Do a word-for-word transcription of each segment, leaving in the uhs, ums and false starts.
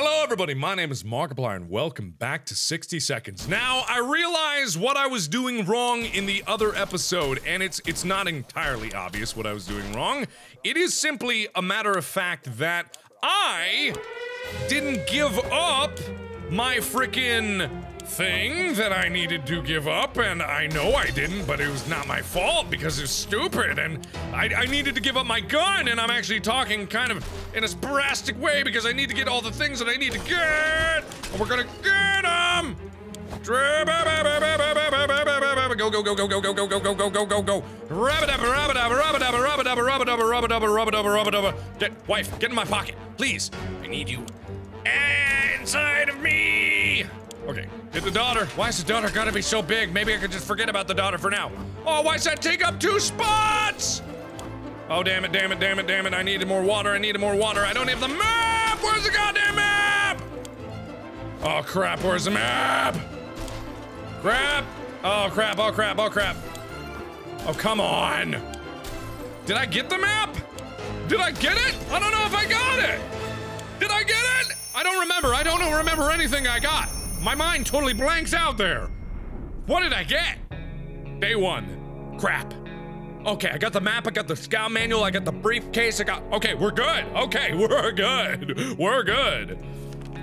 Hello everybody, my name is Markiplier and welcome back to sixty seconds. Now, I realize what I was doing wrong in the other episode, and it's it's not entirely obvious what I was doing wrong. It is simply a matter of fact that I didn't give up my frickin' thing that I needed to give up, and I know I didn't, but it was not my fault because it's stupid, and I, I needed to give up my gun, and I'm actually talking kind of in a drastic way because I need to get all the things that I need to get, and we're gonna get them! Go, go, go, go, go, go, go, go, go, go, go, go, go. Rub-a-dubba, rub-a-dubba, rub-a-dubba, rub-a-dubba, rub-a-dubba, rub-a-dubba, rub-a-dubba, rub-a-dubba. Get, wife, get in my pocket, please. I need you inside of me! Okay, get the daughter. Why's the daughter gotta be so big? Maybe I could just forget about the daughter for now. Oh, why's that take up two spots? Oh, damn it, damn it, damn it, damn it. I needed more water, I needed more water. I don't have the map! Where's the goddamn map? Oh, crap, where's the map? Crap! Oh, crap, oh, crap, oh, crap. Oh, come on. Did I get the map? Did I get it? I don't know if I got it. Did I get it? I don't remember. I don't remember anything I got. My mind totally blanks out there. What did I get? Day one. Crap. Okay, I got the map, I got the scout manual, I got the briefcase, I got... Okay, we're good. Okay, we're good. We're good.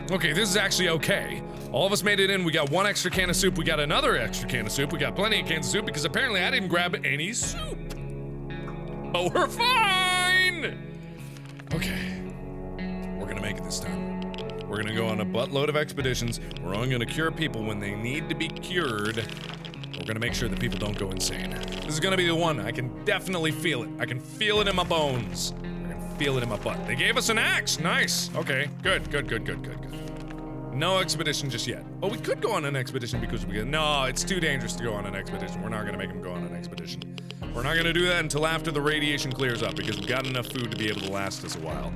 Okay, this is actually okay. All of us made it in. We got one extra can of soup. We got another extra can of soup. We got plenty of cans of soup because apparently I didn't grab any soup. But we're fine. Okay. We're gonna make it this time. We're gonna go on a buttload of expeditions. We're only gonna cure people when they need to be cured. We're gonna make sure that people don't go insane. This is gonna be the one. I can definitely feel it. I can feel it in my bones. I can feel it in my butt. They gave us an axe! Nice! Okay, good, good, good, good, good, good. No expedition just yet. But we could go on an expedition because we get- No, it's too dangerous to go on an expedition. We're not gonna make them go on an expedition. We're not gonna do that until after the radiation clears up because we've got enough food to be able to last us a while.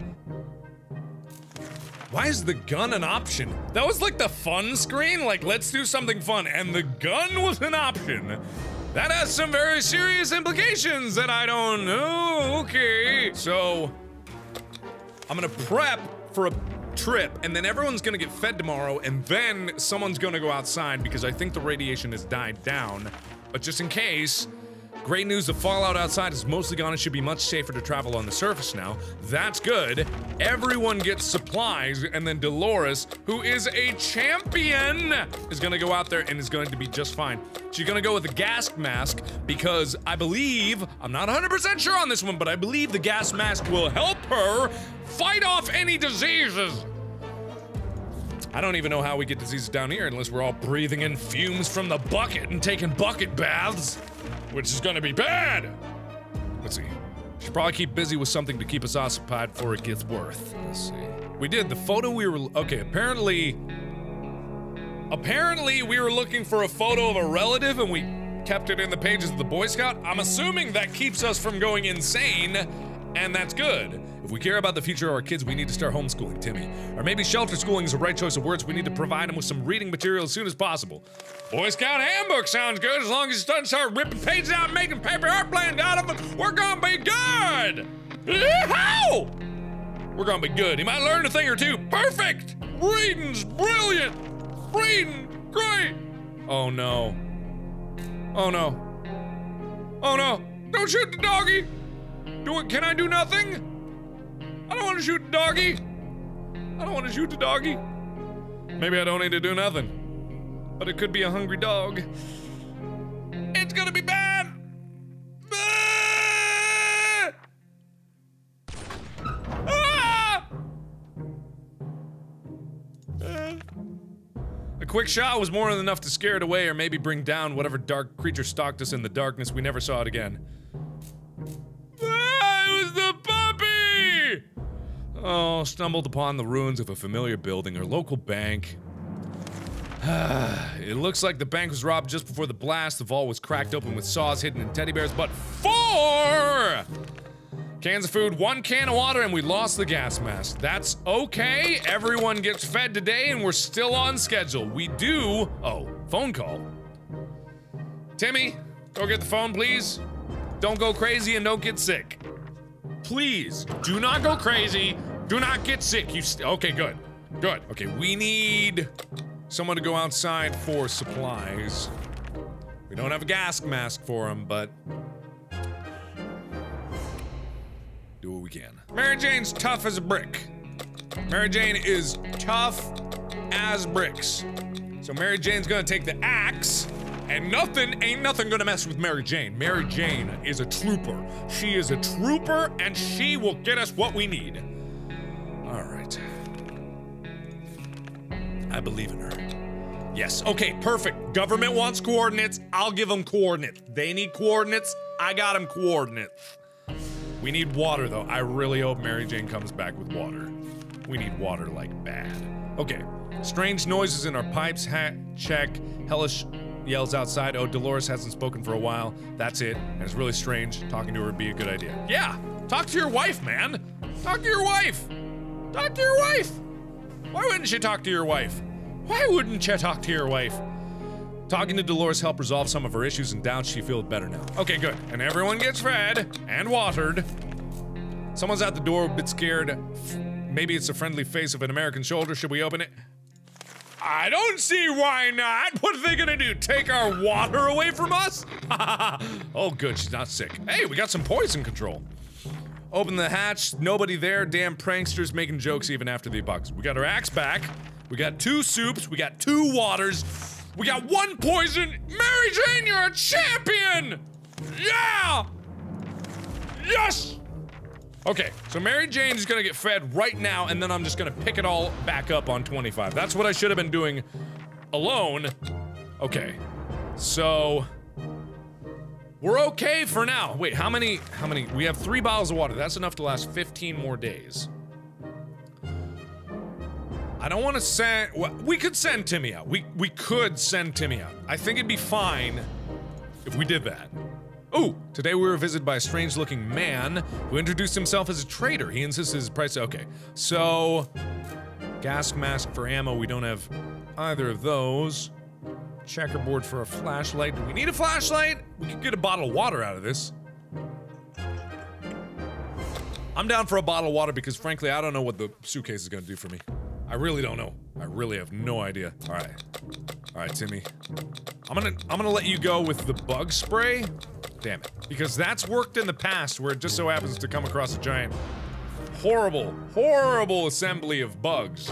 Why is the gun an option? That was like the fun screen, like let's do something fun, and the gun was an option. That has some very serious implications that I don't know, okay. So, I'm gonna prep for a trip, and then everyone's gonna get fed tomorrow, and then someone's gonna go outside because I think the radiation has died down, but just in case, great news, the fallout outside is mostly gone and should be much safer to travel on the surface now. That's good. Everyone gets supplies, and then Dolores, who is a champion, is gonna go out there and is going to be just fine. She's gonna go with the gas mask because I believe, I'm not one hundred percent sure on this one, but I believe the gas mask will help her fight off any diseases. I don't even know how we get diseases down here unless we're all breathing in fumes from the bucket and taking bucket baths. Which is gonna be bad! Let's see. Should probably keep busy with something to keep us occupied before it gets worth. Let's see. We did the photo we were- okay, apparently... Apparently we were looking for a photo of a relative and we kept it in the pages of the Boy Scout. I'm assuming that keeps us from going insane, and that's good. If we care about the future of our kids, we need to start homeschooling, Timmy. Or maybe shelter schooling is the right choice of words. We need to provide them with some reading material as soon as possible. Boy Scout handbook sounds good. As long as it doesn't start ripping pages out and making paper airplanes out of them, we're gonna be good! Yee-haw! We're gonna be good. He might learn a thing or two. Perfect! Reading's brilliant! Reading, great! Oh no. Oh no. Oh no. Don't shoot the doggy! Do it, can I do nothing? I don't want to shoot the doggy. I don't want to shoot the doggy. Maybe I don't need to do nothing. But it could be a hungry dog. It's gonna be bad. Ah! Ah! Ah! A quick shot was more than enough to scare it away or maybe bring down whatever dark creature stalked us in the darkness. We never saw it again. Oh, stumbled upon the ruins of a familiar building, our local bank. It looks like the bank was robbed just before the blast. The vault was cracked open with saws hidden in teddy bears, but four cans of food, one can of water, and we lost the gas mask. That's okay. Everyone gets fed today, and we're still on schedule. We do. Oh, phone call. Timmy, go get the phone, please. Don't go crazy and don't get sick. Please, do not go crazy. Do not get sick. You st okay, good. Good. Okay, we need someone to go outside for supplies. We don't have a gas mask for him, but do what we can. Mary Jane's tough as a brick. Mary Jane is tough as bricks. So Mary Jane's gonna take the axe, and nothing, ain't nothing gonna mess with Mary Jane. Mary Jane is a trooper. She is a trooper, and she will get us what we need. All right. I believe in her. Yes, okay, perfect. Government wants coordinates, I'll give them coordinates. They need coordinates, I got them coordinates. We need water, though. I really hope Mary Jane comes back with water. We need water like bad. Okay. Strange noises in our pipes. Hat check. Hellish yells outside. Oh, Dolores hasn't spoken for a while. That's it. And it's really strange. Talking to her would be a good idea. Yeah. Talk to your wife, man. Talk to your wife. Talk to your wife. Why wouldn't you talk to your wife? Why wouldn't you talk to your wife? Talking to Dolores helped resolve some of her issues and doubts. She feels better now. Okay, good. And everyone gets fed and watered. Someone's out the door, a bit scared. Maybe it's the friendly face of an American soldier. Should we open it? I don't see why not. What are they gonna do? Take our water away from us? Oh, good. She's not sick. Hey, we got some poison control. Open the hatch. Nobody there. Damn pranksters making jokes even after the box. We got our axe back. We got two soups. We got two waters. We got one poison. Mary Jane, you're a champion! Yeah! Yes! Okay, so Mary Jane is gonna get fed right now, and then I'm just gonna pick it all back up on twenty-five. That's what I should have been doing alone. Okay, so we're okay for now. Wait, how many, how many? We have three bottles of water. That's enough to last fifteen more days. I don't wanna send, well, we could send Timmy out. We, we could send Timmy out. I think it'd be fine if we did that. Ooh, today we were visited by a strange-looking man who introduced himself as a trader. He insists his price- okay. So, gas mask for ammo, we don't have either of those. Checkerboard for a flashlight. Do we need a flashlight? We could get a bottle of water out of this. I'm down for a bottle of water because, frankly, I don't know what the suitcase is gonna do for me. I really don't know. I really have no idea. All right. All right, Timmy. I'm gonna- I'm gonna let you go with the bug spray. Damn it. Because that's worked in the past where it just so happens to come across a giant, horrible, horrible assembly of bugs.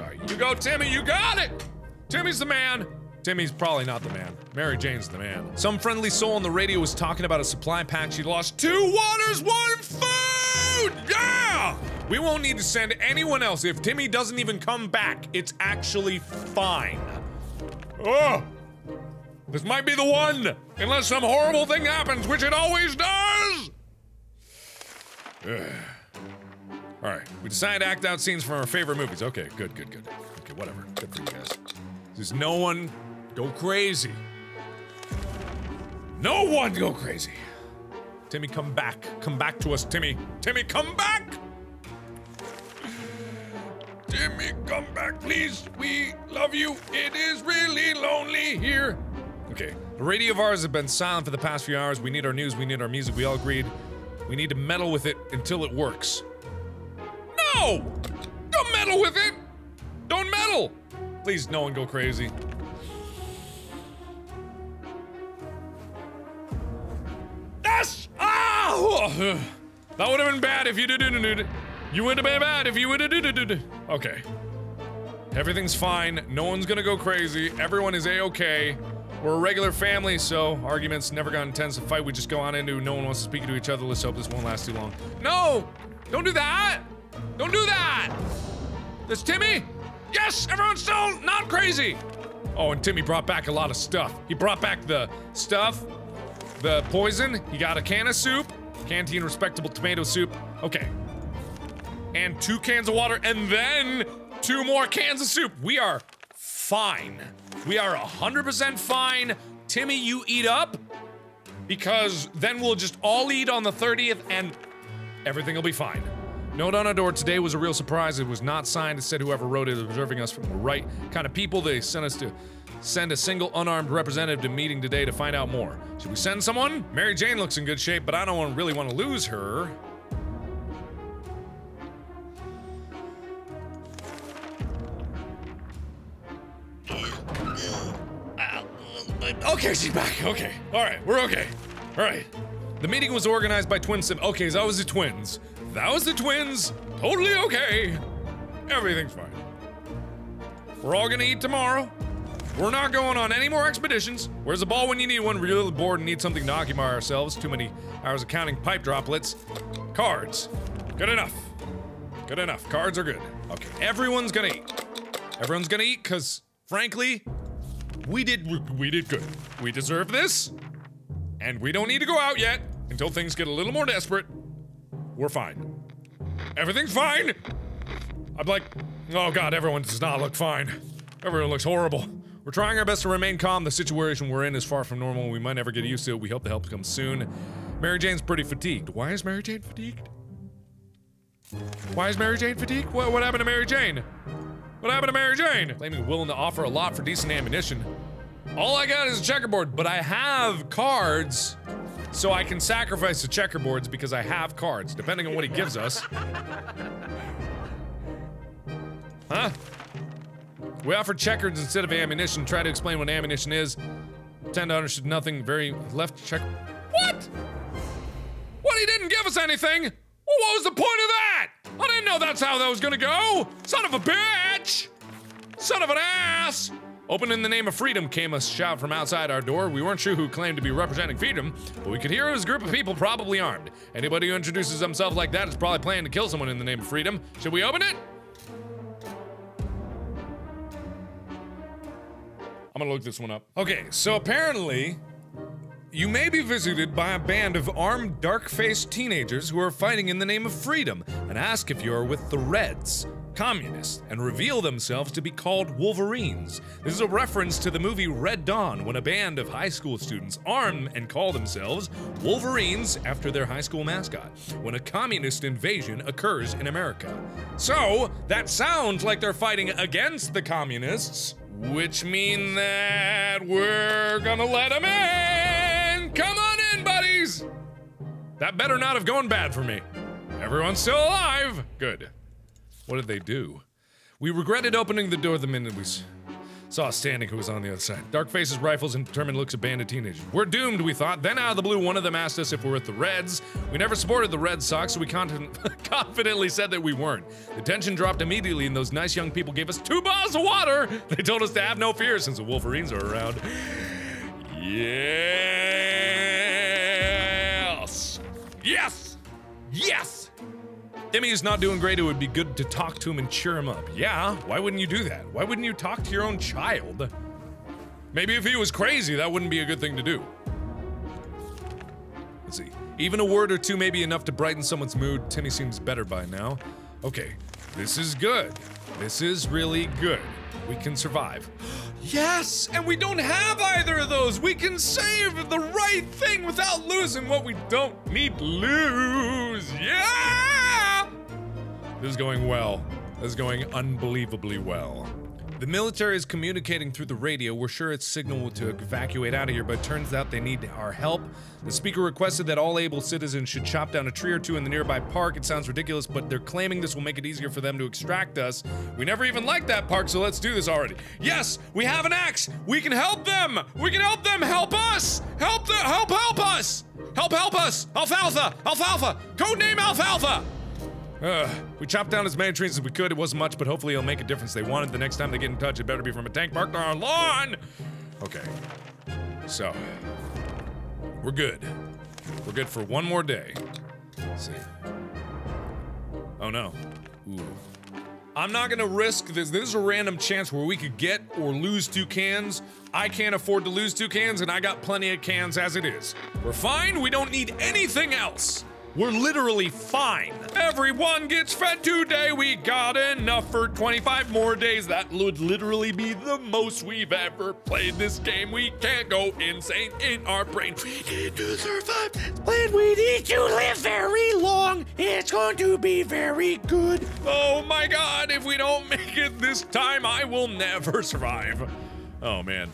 Right, you go, Timmy, you got it! Timmy's the man. Timmy's probably not the man. Mary Jane's the man. Some friendly soul on the radio was talking about a supply pack. She lost two waters, one food! Yeah! We won't need to send anyone else. If Timmy doesn't even come back, it's actually fine. Ugh! This might be the one! Unless some horrible thing happens, which it always does! Alright, we decided to act out scenes from our favorite movies. Okay, good, good, good. Okay, whatever. Good for you guys. There's no one go crazy. No one go crazy! Timmy, come back. Come back to us, Timmy. Timmy, come back! Timmy, come back, please. We love you. It is really lonely here. Okay. The radio of ours has been silent for the past few hours. We need our news. We need our music. We all agreed. We need to meddle with it until it works. No! Don't meddle with it! Don't meddle! Please, no one go crazy. Yes! Ah! Oh, that would have been bad if you did it. You would have been bad if you would have did. Okay. Everything's fine. No one's gonna go crazy. Everyone is a-okay. We're a regular family, so arguments never got intense. The fight we just go on into. No one wants to speak to each other. Let's hope this won't last too long. No! Don't do that! Don't do that! This Timmy? Yes! Everyone's still not crazy! Oh, and Timmy brought back a lot of stuff. He brought back the stuff, the poison. He got a can of soup, canteen respectable tomato soup. Okay. And two cans of water, and then two more cans of soup. We are fine. We are one hundred percent fine. Timmy, you eat up, because then we'll just all eat on the thirtieth, and everything will be fine. Note on our door today was a real surprise. It was not signed. It said whoever wrote it is observing us from the right kind of people. They sent us to send a single unarmed representative to meeting today to find out more. Should we send someone? Mary Jane looks in good shape, but I don't really want to lose her. Okay, she's back. Okay. All right, we're okay. All right. The meeting was organized by Twin Sim. Okay, so that was the twins. That was the twins. Totally okay. Everything's fine. We're all gonna eat tomorrow. We're not going on any more expeditions. Where's the ball when you need one? We're really bored and need something to occupy ourselves. Too many hours of counting pipe droplets. Cards. Good enough. Good enough. Cards are good. Okay, everyone's gonna eat. Everyone's gonna eat, cause frankly, we did we, we did good. We deserve this. And we don't need to go out yet until things get a little more desperate. We're fine. Everything's fine! I'm like, oh god, everyone does not look fine. Everyone looks horrible. We're trying our best to remain calm. The situation we're in is far from normal. We might never get used to it. We hope the help comes soon. Mary Jane's pretty fatigued. Why is Mary Jane fatigued? Why is Mary Jane fatigued? What, what happened to Mary Jane? What happened to Mary Jane? Claiming willing to offer a lot for decent ammunition. All I got is a checkerboard, but I have cards, so I can sacrifice the checkerboards because I have cards, depending on what he gives us. Huh? We offer checkers instead of ammunition. Try to explain what ammunition is. Tend to understand nothing. Very left check. What? What? He didn't give us anything? Well, what was the point of that? I didn't know that's how that was gonna go. Son of a bitch! Son of an ass! Open in the name of freedom, came a shout from outside our door. We weren't sure who claimed to be representing freedom, but we could hear it was a group of people probably armed. Anybody who introduces themselves like that is probably planning to kill someone in the name of freedom. Should we open it? I'm gonna look this one up. Okay, so apparently, you may be visited by a band of armed, dark-faced teenagers who are fighting in the name of freedom, and ask if you are with the Reds. Communists, and reveal themselves to be called Wolverines. This is a reference to the movie Red Dawn, when a band of high school students arm and call themselves Wolverines after their high school mascot, when a communist invasion occurs in America. So, that sounds like they're fighting against the communists, which mean that we're gonna let them in! Come on in, buddies! That better not have gone bad for me. Everyone's still alive! Good. What did they do? We regretted opening the door the minute we saw standing who was on the other side. Dark faces, rifles, and determined looks of banded teenagers. We're doomed, we thought. Then out of the blue, one of them asked us if we were with the Reds. We never supported the Red Sox, so we confidently said that we weren't. The tension dropped immediately, and those nice young people gave us two bottles of water! They told us to have no fear since the Wolverines are around. Yes! Yes! Yes! Demi is not doing great, it would be good to talk to him and cheer him up. Yeah, why wouldn't you do that? Why wouldn't you talk to your own child? Maybe if he was crazy, that wouldn't be a good thing to do. Let's see. Even a word or two may be enough to brighten someone's mood. Timmy seems better by now. Okay, this is good. This is really good. We can survive. Yes, and we don't have either of those. We can save the right thing without losing what we don't need to lose. Yeah! This is going well. This is going unbelievably well. The military is communicating through the radio. We're sure it's signal to evacuate out of here, but it turns out they need our help. The speaker requested that all able citizens should chop down a tree or two in the nearby park. It sounds ridiculous, but they're claiming this will make it easier for them to extract us. We never even liked that park, so let's do this already. Yes, we have an axe. We can help them. We can help them. Help us. Help them. Help, help us. Help, help us. Alfalfa. Alfalfa. Codename Alfalfa. Ugh. We chopped down as many trees as we could. It wasn't much, but hopefully it'll make a difference they wanted. The next time they get in touch, it better be from a tank parked on our lawn! Okay. So. We're good. We're good for one more day. Let's see. Oh no. Ooh. I'm not gonna risk this. This is a random chance where we could get or lose two cans. I can't afford to lose two cans, and I got plenty of cans as it is. We're fine. We don't need anything else. We're literally fine. Everyone gets fed today. We got enough for twenty-five more days. That would literally be the most we've ever played this game. We can't go insane in our brain. We need to survive this plan. We need to live very long. It's going to be very good. Oh my God, if we don't make it this time, I will never survive. Oh man.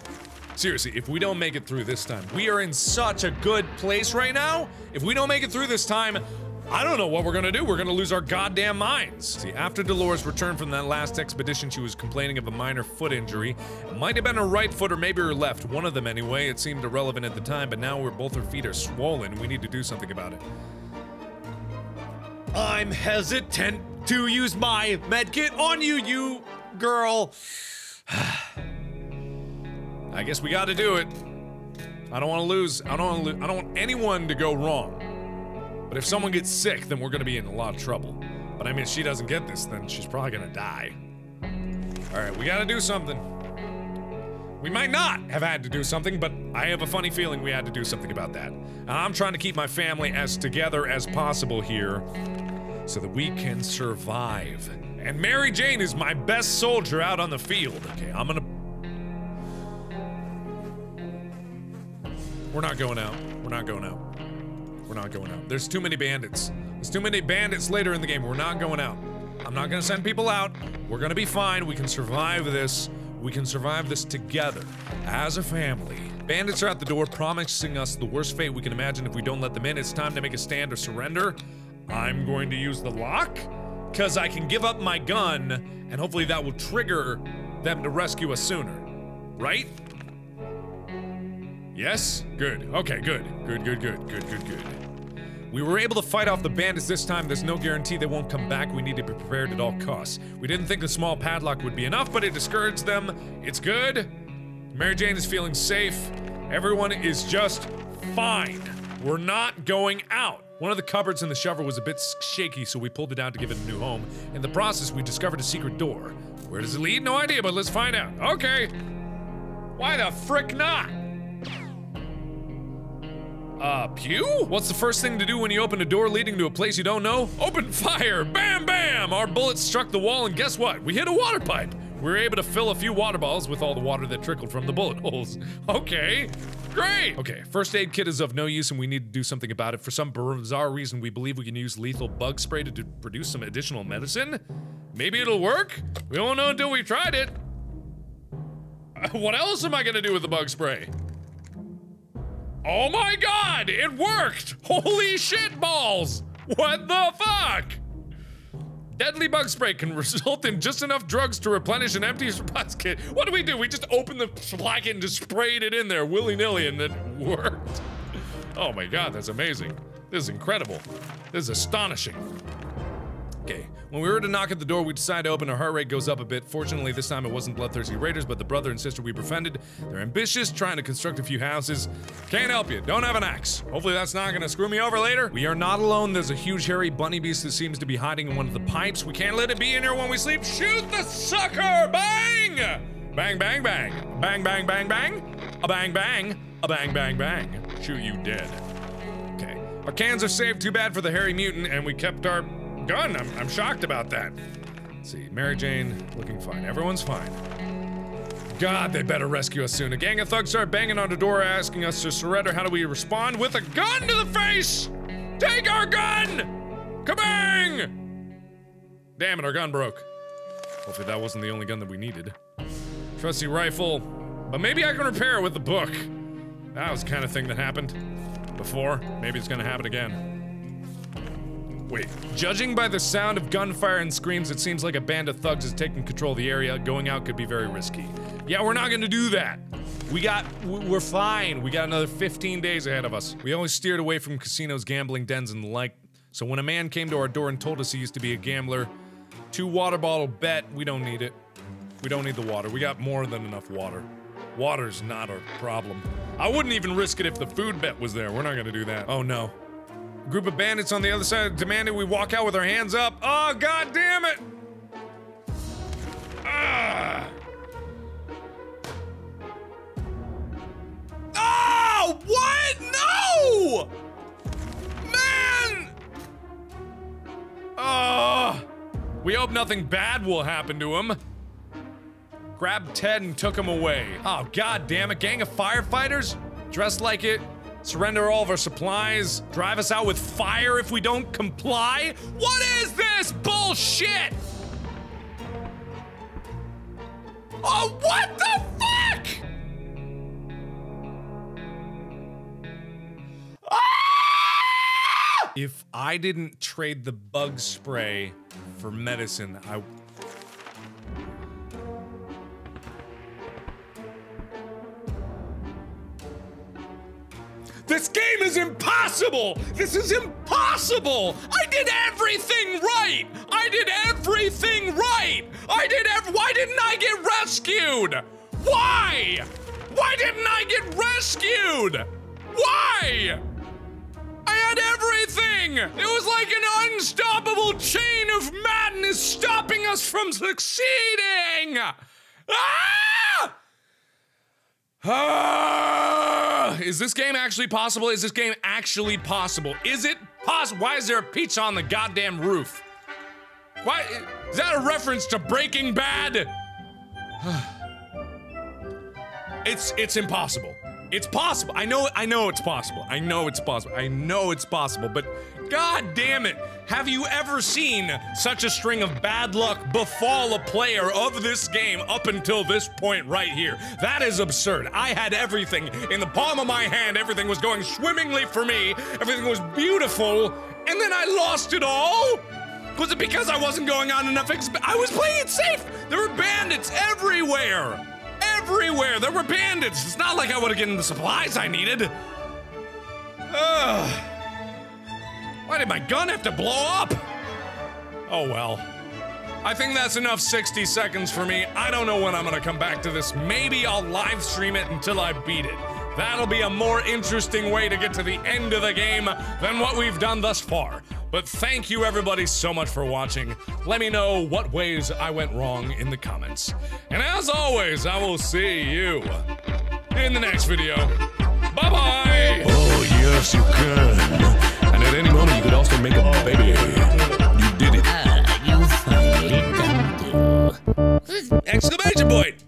Seriously, if we don't make it through this time, we are in such a good place right now. If we don't make it through this time, I don't know what we're gonna do. We're gonna lose our goddamn minds. See, after Dolores returned from that last expedition, she was complaining of a minor foot injury. It might have been her right foot or maybe her left. One of them anyway. It seemed irrelevant at the time, but now we're both her feet are swollen. We need to do something about it. I'm hesitant to use my medkit on you, you girl. I guess we gotta do it. I don't wanna lose. I don't wanna I don't want anyone to go wrong. But if someone gets sick, then we're gonna be in a lot of trouble. But I mean, if she doesn't get this, then she's probably gonna die. Alright, we gotta do something. We might not have had to do something, but I have a funny feeling we had to do something about that. And I'm trying to keep my family as together as possible here so that we can survive. And Mary Jane is my best soldier out on the field. Okay, I'm gonna... We're not going out. We're not going out. We're not going out. There's too many bandits. There's too many bandits later in the game. We're not going out. I'm not gonna send people out. We're gonna be fine. We can survive this. We can survive this together, as a family. Bandits are out the door, promising us the worst fate we can imagine if we don't let them in. It's time to make a stand or surrender. I'm going to use the lock, because I can give up my gun, and hopefully that will trigger them to rescue us sooner. Right? Yes? Good. Okay, good. Good, good, good, good, good, good. We were able to fight off the bandits this time. There's no guarantee they won't come back. We need to be prepared at all costs. We didn't think the small padlock would be enough, but it discouraged them. It's good. Mary Jane is feeling safe. Everyone is just fine. We're not going out. One of the cupboards in the shovel was a bit shaky, so we pulled it out to give it a new home. In the process, we discovered a secret door. Where does it lead? No idea, but let's find out. Okay. Why the frick not? Uh, pew? What's the first thing to do when you open a door leading to a place you don't know? Open fire! Bam, bam! Our bullets struck the wall, and guess what? We hit a water pipe! We were able to fill a few water balls with all the water that trickled from the bullet holes. Okay, great! Okay, first aid kit is of no use, and we need to do something about it. For some bizarre reason, we believe we can use lethal bug spray to produce some additional medicine? Maybe it'll work? We won't know until we tried it. Uh, what else am I gonna do with the bug spray? Oh my god! It worked! Holy shit balls! What the fuck? Deadly bug spray can result in just enough drugs to replenish an empty surprise kit. What do we do? We just opened the supply kit and just sprayed it in there willy-nilly and it worked. Oh my god, that's amazing. This is incredible. This is astonishing. Okay, when we were to knock at the door, we decided to open. Our heart rate goes up a bit. Fortunately, this time it wasn't bloodthirsty raiders, but the brother and sister we befriended. They're ambitious, trying to construct a few houses. Can't help you, don't have an axe. Hopefully that's not gonna screw me over later. We are not alone. There's a huge hairy bunny beast that seems to be hiding in one of the pipes. We can't let it be in here when we sleep. Shoot the sucker, bang! Bang, bang, bang. Bang, bang, bang, bang. A bang, bang. A bang, bang, bang. Shoot you dead. Okay, our cans are saved, too bad for the hairy mutant, and we kept our gun. I'm, I'm shocked about that. Let's see, Mary Jane looking fine. Everyone's fine. God, they better rescue us soon. A gang of thugs start banging on the door asking us to surrender. How do we respond? With a gun to the face! Take our gun! Kabang! Damn it, our gun broke. Hopefully that wasn't the only gun that we needed. Trusty rifle. But maybe I can repair it with the book. That was the kind of thing that happened before. Maybe it's gonna happen again. Wait, judging by the sound of gunfire and screams, it seems like a band of thugs is taking control of the area. Going out could be very risky. Yeah, we're not gonna do that. We got, we're fine. We got another fifteen days ahead of us. We always steered away from casinos, gambling dens, and the like. So when a man came to our door and told us he used to be a gambler, two water bottle bet, we don't need it. We don't need the water. We got more than enough water. Water's not our problem. I wouldn't even risk it if the food bet was there. We're not gonna do that. Oh no. A group of bandits on the other side demanded we walk out with our hands up. Oh, god damn it! Ah! Oh, what? No! Man! Oh! We hope nothing bad will happen to him. Grabbed Ted and took him away. Oh, god damn it. Gang of firefighters? Dressed like it. Surrender all of our supplies, drive us out with fire if we don't comply. What is this bullshit? Oh, what the fuck? Ah! If I didn't trade the bug spray for medicine, I... This game is impossible! This is impossible! I did everything right! I did everything right! I did ev- Why didn't I get rescued? Why? Why didn't I get rescued? Why? I had everything! It was like an unstoppable chain of madness stopping us from succeeding! Ah! Ah! Is this game actually possible? Is this game actually possible? Is it possible? Why is there a pizza on the goddamn roof? Why? Is that a reference to Breaking Bad? It's it's impossible. It's possible. I know I know it's possible. I know it's possible. I know it's possible, but god damn it. Have you ever seen such a string of bad luck befall a player of this game up until this point right here? That is absurd. I had everything in the palm of my hand. Everything was going swimmingly for me. Everything was beautiful. And then I lost it all? Was it because I wasn't going on enough exp- I was playing it safe. There were bandits everywhere. Everywhere there were bandits. It's not like I would have gotten the supplies I needed. Ugh. Why did my gun have to blow up? Oh well. I think that's enough sixty seconds for me. I don't know when I'm gonna come back to this. Maybe I'll live stream it until I beat it. That'll be a more interesting way to get to the end of the game than what we've done thus far. But thank you everybody so much for watching. Let me know what ways I went wrong in the comments. And as always, I will see you in the next video. Bye-bye! Oh yes, you can. And at any moment you could also make a baby. You did it. Uh, you finally done it. Exclamation point!